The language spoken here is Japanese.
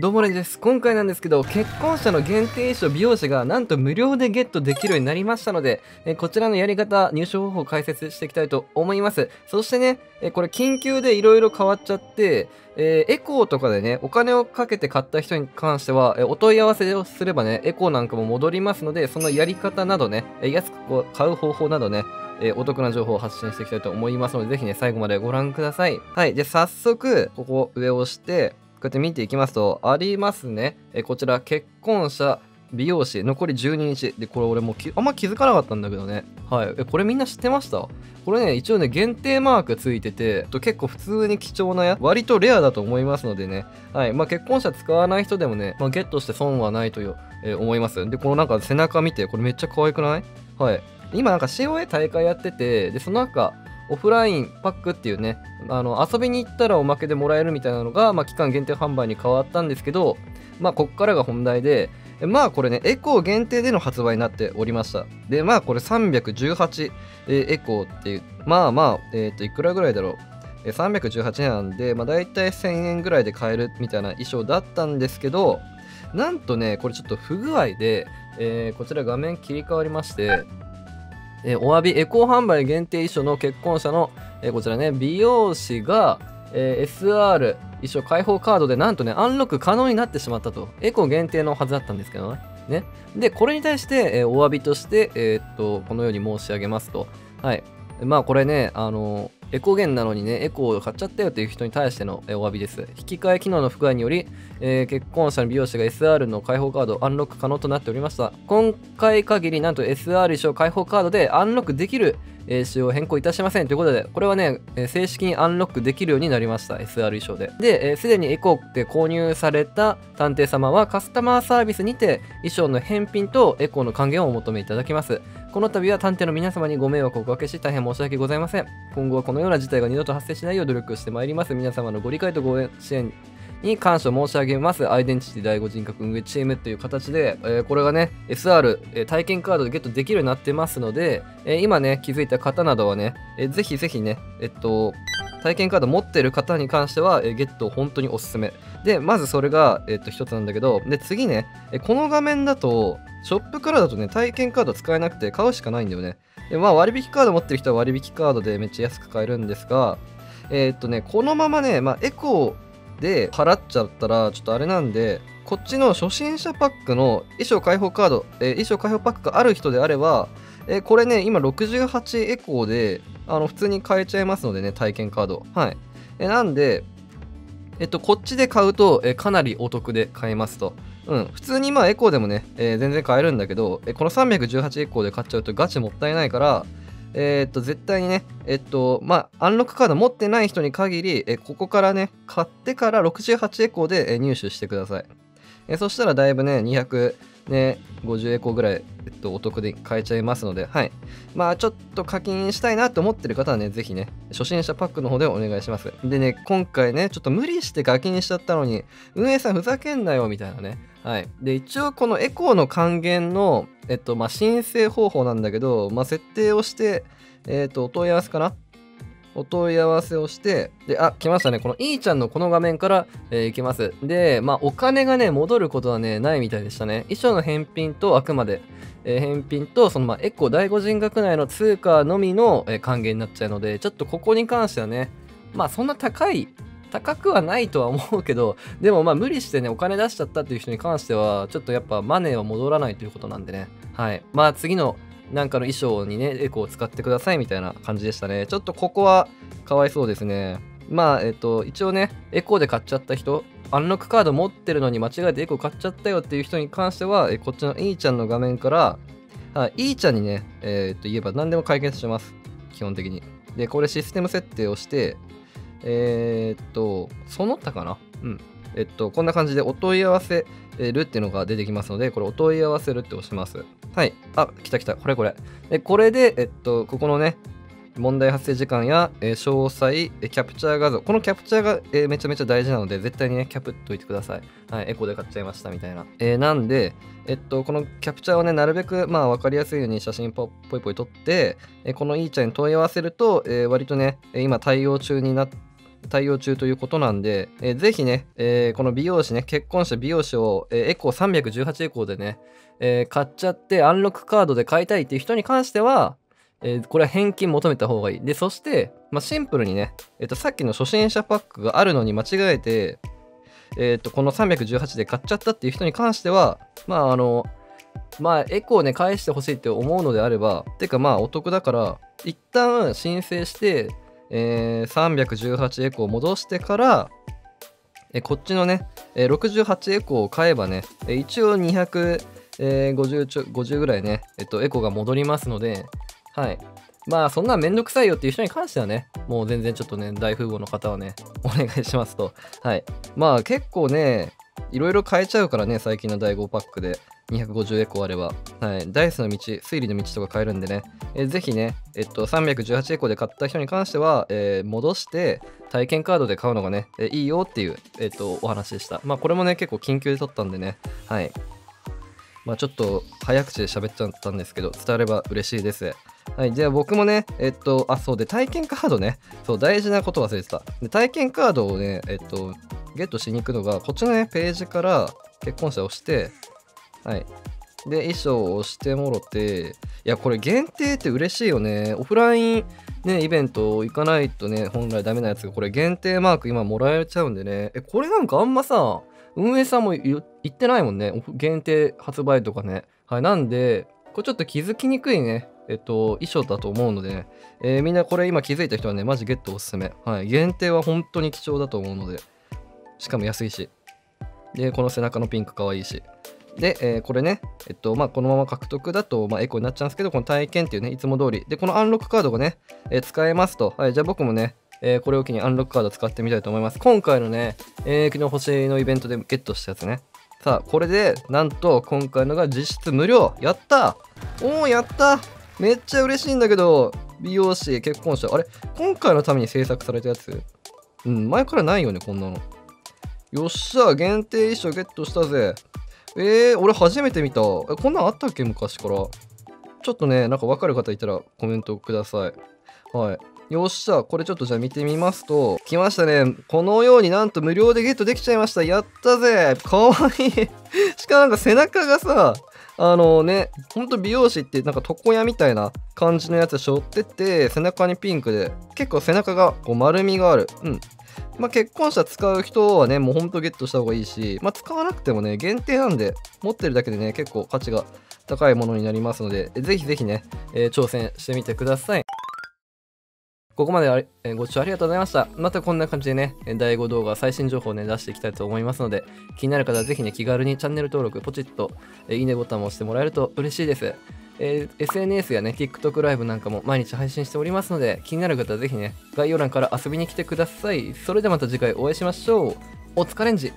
どうもレンジです。今回なんですけど、結婚者の限定衣装美容師がなんと無料でゲットできるようになりましたので、こちらのやり方、入手方法を解説していきたいと思います。そしてね、これ緊急でいろいろ変わっちゃって、エコーとかでね、お金をかけて買った人に関しては、お問い合わせをすればね、エコーなんかも戻りますので、そのやり方などね、安く買う方法などね、お得な情報を発信していきたいと思いますので、ぜひね、最後までご覧ください。はい、じゃあ早速、ここ上を押して、こうやって見ていきますと、ありますね。こちら、結婚者、美容師、残り12日。で、これ俺もあんま気づかなかったんだけどね。はい。これみんな知ってました？これね、一応ね、限定マークついてて、結構普通に貴重な割とレアだと思いますのでね。はい。まあ、結婚者使わない人でもね、まあ、ゲットして損はないという、思います。で、このなんか背中見て、これめっちゃ可愛くない？はい。今なんか COA 大会やってて、で、その中、オフラインパックっていうね、遊びに行ったらおまけでもらえるみたいなのが、まあ、期間限定販売に変わったんですけど、まあ、こっからが本題で、まあ、これね、エコー限定での発売になっておりました。で、まあ、これ318、エコーっていう、まあまあ、いくらぐらいだろう。318円なんで、まあ、大体1000円ぐらいで買えるみたいな衣装だったんですけど、なんとね、これちょっと不具合で、こちら画面切り替わりまして、お詫び、エコー販売限定衣装の結婚者の、こちらね、美容師が、SR 衣装開放カードでなんとね、アンロック可能になってしまったと。エコー限定のはずだったんですけどね。で、これに対して、お詫びとして、このように申し上げますと。はい。まあ、これね、エコー源なのにね、エコーを買っちゃったよという人に対してのお詫びです。引き換え機能の不具合により、結婚者の美容師が SR の開放カードをアンロック可能となっておりました。今回限り、なんと SR 衣装開放カードでアンロックできる仕様を変更いたしませんということで、これはね、正式にアンロックできるようになりました。SR 衣装で。で、すでにエコーで購入された探偵様はカスタマーサービスにて衣装の返品とエコーの還元をお求めいただきます。この度は探偵の皆様にご迷惑をおかけし、大変申し訳ございません。今後はこのような事態が二度と発生しないよう努力してまいります。皆様のご理解とご支援に感謝申し上げます。アイデンティティ第5人格運営チームという形で、これがね、SR、体験カードでゲットできるようになってますので、今ね、気づいた方などはね、ぜひぜひね、体験カード持ってる方に関しては、ゲット本当におすすめ。で、まずそれが、一つなんだけど、で、次ね、この画面だと、ショップからだとね、体験カード使えなくて買うしかないんだよね。で、まあ、割引カード持ってる人は割引カードでめっちゃ安く買えるんですが、このままね、まあ、エコー、で払っちゃったらちょっとあれなんで、こっちの初心者パックの衣装開放カード、衣装開放パックがある人であれば、これね今68エコーで普通に買えちゃいますのでね、体験カードはい、なんでこっちで買うと、かなりお得で買えますと。うん、普通にまあエコーでもね、全然買えるんだけど、この318エコーで買っちゃうとガチもったいないから、絶対にね、まあ、アンロックカード持ってない人に限り、ここからね、買ってから68エコーで入手してください。そしたらだいぶね、250エコーぐらい、お得で買えちゃいますので、はい。まあ、ちょっと課金したいなと思ってる方はね、ぜひね、初心者パックの方でお願いします。でね、今回ね、ちょっと無理して課金しちゃったのに、運営さんふざけんなよ、みたいなね。はい。で、一応このエコーの還元の、まあ、申請方法なんだけど、まあ、設定をして、お問い合わせかな？お問い合わせをして、で、あ、来ましたね。このいいちゃんのこの画面から、行けます。で、まあ、お金がね、戻ることはね、ないみたいでしたね。衣装の返品と、あくまで、返品と、その、まあ、エコー第5人格内の通貨のみの、還元になっちゃうので、ちょっとここに関してはね、まあ、そんな高くはないとは思うけど、でもまあ無理してね、お金出しちゃったっていう人に関しては、ちょっとやっぱマネーは戻らないということなんでね。はい。まあ次のなんかの衣装にね、エコーを使ってくださいみたいな感じでしたね。ちょっとここはかわいそうですね。まあ一応ね、エコーで買っちゃった人、アンロックカード持ってるのに間違えてエコー買っちゃったよっていう人に関しては、こっちのいいちゃんの画面から、いいちゃんにね、言えば何でも解決します。基本的に。で、これシステム設定をして、その他かな？うん。こんな感じでお問い合わせるっていうのが出てきますので、これお問い合わせるって押します。はい。あ、来た来た。これ。これで、ここのね、問題発生時間や、詳細、キャプチャー画像。このキャプチャーが、めちゃめちゃ大事なので、絶対にね、キャプっといてください。はい。エコで買っちゃいましたみたいな。なんで、このキャプチャーをね、なるべく、まあ、わかりやすいように写真ぽいぽい撮って、このいいちゃんに問い合わせると、割とね、今対応中になって、対応中ということなんで、ぜひね、この美容師ね、結婚した美容師を、エコー318エコーでね、買っちゃってアンロックカードで買いたいっていう人に関しては、これは返金求めた方がいい。で、そして、まあ、シンプルにね、さっきの初心者パックがあるのに間違えて、この318で買っちゃったっていう人に関しては、まあエコをね、返してほしいって思うのであれば、てかまあお得だから、一旦申請して、318エコを戻してから、こっちのね、68エコを買えばね、一応250ぐらいね、エコが戻りますので、はい。まあそんなめんどくさいよっていう人に関してはね、もう全然ちょっとね、大富豪の方はね、お願いしますと。はい。まあ結構ね、いろいろ買えちゃうからね、最近の第5パックで。250エコあれば、はい、ダイスの道、推理の道とか買えるんでね、ぜひね、318エコで買った人に関しては、戻して体験カードで買うのがね、いいよっていう、お話でした。まあ、これもね、結構緊急で撮ったんでね、はい。まあ、ちょっと早口で喋っちゃったんですけど、伝われば嬉しいです。はい、じゃあ僕もね、あ、そうで、体験カードね、そう、大事なこと忘れてた。で、体験カードをね、ゲットしに行くのが、こっちのね、ページから結婚者を押して、はい。で、衣装を押してもろて、いや、これ限定って嬉しいよね。オフライン、ね、イベント行かないとね、本来ダメなやつが、これ限定マーク今もらえちゃうんでね。これなんかあんまさ、運営さんも言ってないもんね。限定発売とかね。はい。なんで、これちょっと気づきにくいね、衣装だと思うのでね。みんなこれ今気づいた人はね、マジゲットおすすめ。はい。限定は本当に貴重だと思うので。しかも安いし。で、この背中のピンクかわいいし。で、これね、まあ、このまま獲得だと、まあ、エコになっちゃうんですけど、この体験っていうね、いつも通り。で、このアンロックカードがね、使えますと。はい、じゃあ僕もね、これを機にアンロックカード使ってみたいと思います。今回のね、昨日星のイベントでゲットしたやつね。さあ、これで、なんと、今回のが実質無料。やったおー、やっためっちゃ嬉しいんだけど、美容師、結婚者。あれ今回のために制作されたやつうん、前からないよね、こんなの。よっしゃ、限定衣装ゲットしたぜ。俺初めて見た。こんなんあったっけ昔から。ちょっとね、なんか分かる方いたらコメントください。はい。よっしゃ、これちょっとじゃあ見てみますと、来ましたね。このようになんと無料でゲットできちゃいました。やったぜ。かわいい。しかもなんか背中がさ、ほんと美容師ってなんか床屋みたいな感じのやつ背負ってて、背中にピンクで、結構背中がこう丸みがある。うん。まあ結婚者使う人はね、もうほんとゲットした方がいいし、まあ使わなくてもね、限定なんで、持ってるだけでね、結構価値が高いものになりますので、ぜひぜひね、挑戦してみてください。ここまでご視聴ありがとうございました。またこんな感じでね、第5動画最新情報をね、出していきたいと思いますので、気になる方はぜひね、気軽にチャンネル登録、ポチッと、いいねボタンを押してもらえると嬉しいです。SNS やね、TikTok ライブなんかも毎日配信しておりますので、気になる方はぜひね、概要欄から遊びに来てください。それではまた次回お会いしましょう。おつかレンジ。